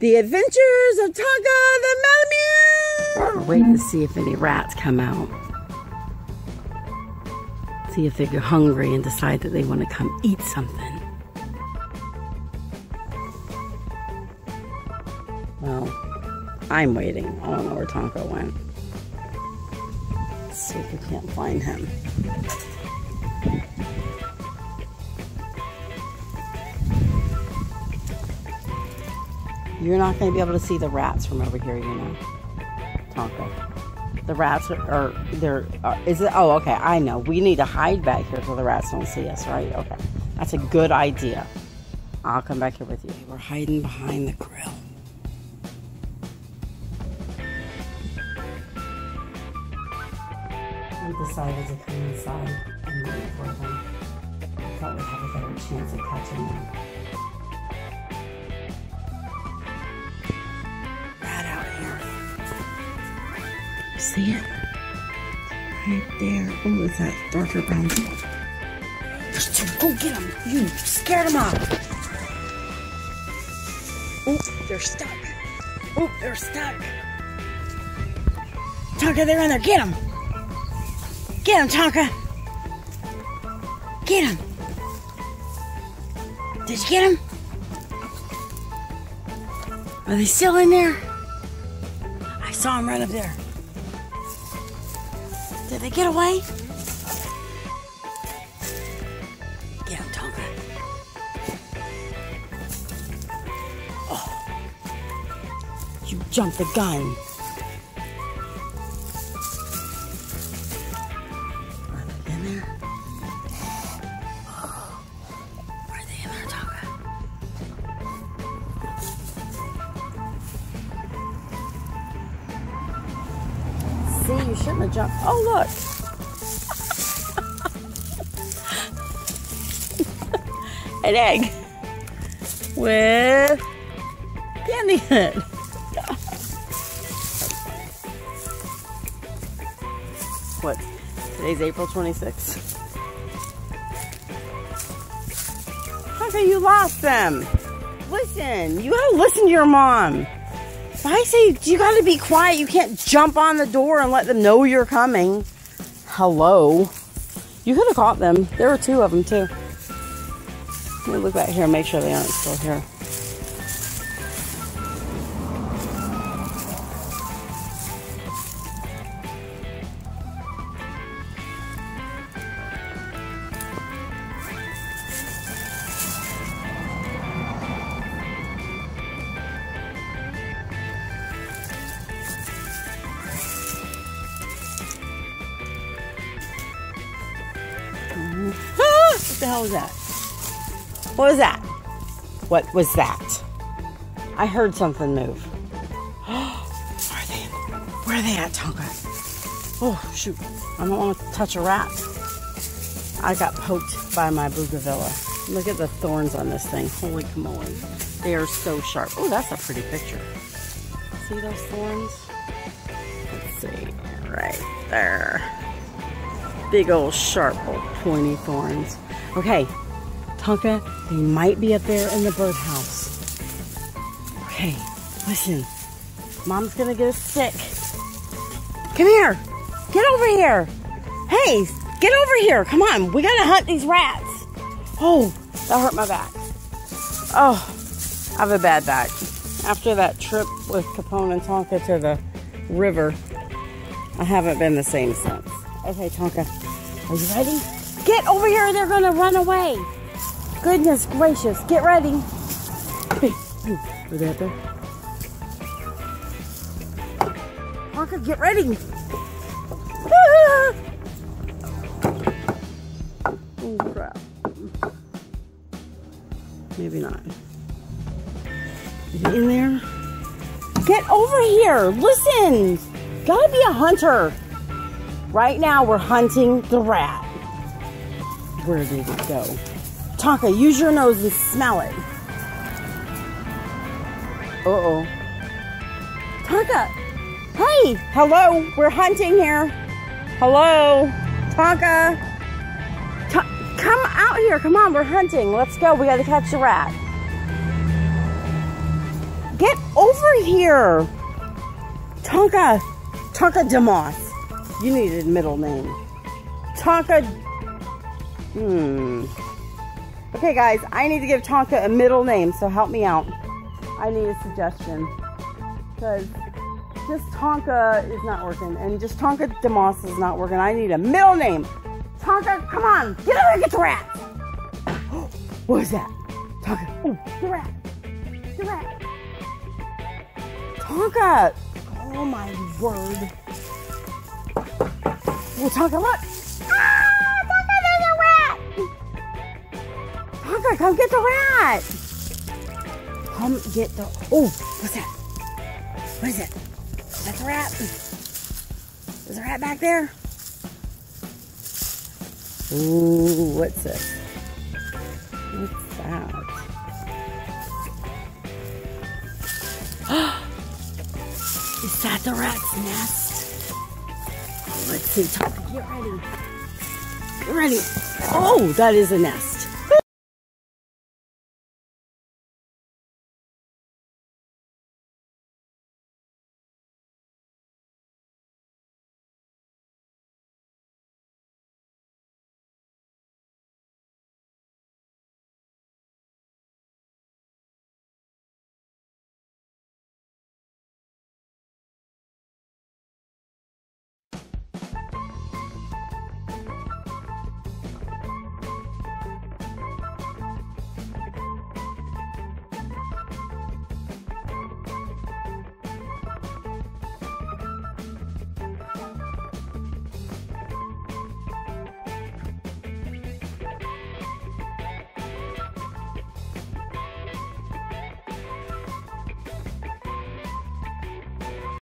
The Adventures of Tonka DeMoss. Waiting to see if any rats come out. See if they're hungry and decide that they want to come eat something. Well, I'm waiting. I don't know where Tonka went. Let's see if we can't find him. You're not going to be able to see the rats from over here, you know, Tonka. The rats oh, okay, I know. We need to hide back here so the rats don't see us, right? Okay, that's a good idea. I'll come back here with you. We're hiding behind the grill. We decided to come inside and wait for them. I thought we'd have a better chance of catching them. See it? Right there. Oh, it's that darker brown. There's two. Go get them. You scared them off. Oh, they're stuck. Oh, they're stuck. Tonka, they're in there. Get them. Get them, Tonka. Get them. Did you get them? Are they still in there? I saw them right up there. Did they get away? Get him, Tonka. Oh, you jumped the gun. Are they in there? Are they in there, Tonka? See, you shouldn't have jumped. Oh, look. An egg with candy in it. What? Today's April 26th. How come you lost them? Listen, you gotta listen to your mom. I say you gotta be quiet. You can't jump on the door and let them know you're coming. Hello. You could have caught them. There were two of them too. Let me look back here and make sure they aren't still here. Ah, what the hell was that? What was that? What was that? I heard something move. Are they? Where are they at, Tonka? Oh, shoot. I don't want to touch a rat. I got poked by my bugavilla. Look at the thorns on this thing. Holy camoin. They are so sharp. Oh, that's a pretty picture. See those thorns? Let's see. Right there. Big old sharp old pointy thorns. Okay. Tonka, they might be up there in the birdhouse. Okay, listen. Mom's gonna get a stick. Come here. Get over here. Hey, get over here. Come on, we gotta hunt these rats. Oh, that hurt my back. Oh, I have a bad back. After that trip with Capone and Tonka to the river, I haven't been the same since. Okay, Tonka, are you ready? Get over here, they're gonna run away. Goodness gracious, get ready. Are they out there? Tonka, get ready. Ah! Oh, crap. Maybe not. Is it in there? Get over here. Listen. Gotta be a hunter. Right now, we're hunting the rat. Where did it go? Tonka, use your nose and smell it. Uh-oh. Tonka! Hey! Hello! We're hunting here. Hello! Tonka! Come out here. Come on, we're hunting. Let's go. We gotta catch the rat. Get over here. Tonka DeMoss. You needed a middle name. Tonka. Okay, guys, I need to give Tonka a middle name, so help me out. I need a suggestion, because just Tonka is not working, and just Tonka DeMoss is not working. I need a middle name. Tonka, come on, get over and get the rat. What was that? Tonka, oh, the rat, the rat. Tonka, oh my word. Oh, Tonka, look. Ah! Come get the rat! Come get the... Oh, what's that? What is it? Is that the rat? Is the rat back there? Ooh, what's this? What's that? Is that the rat's nest? Oh, let's see. Get ready. Get ready. Oh, that is a nest.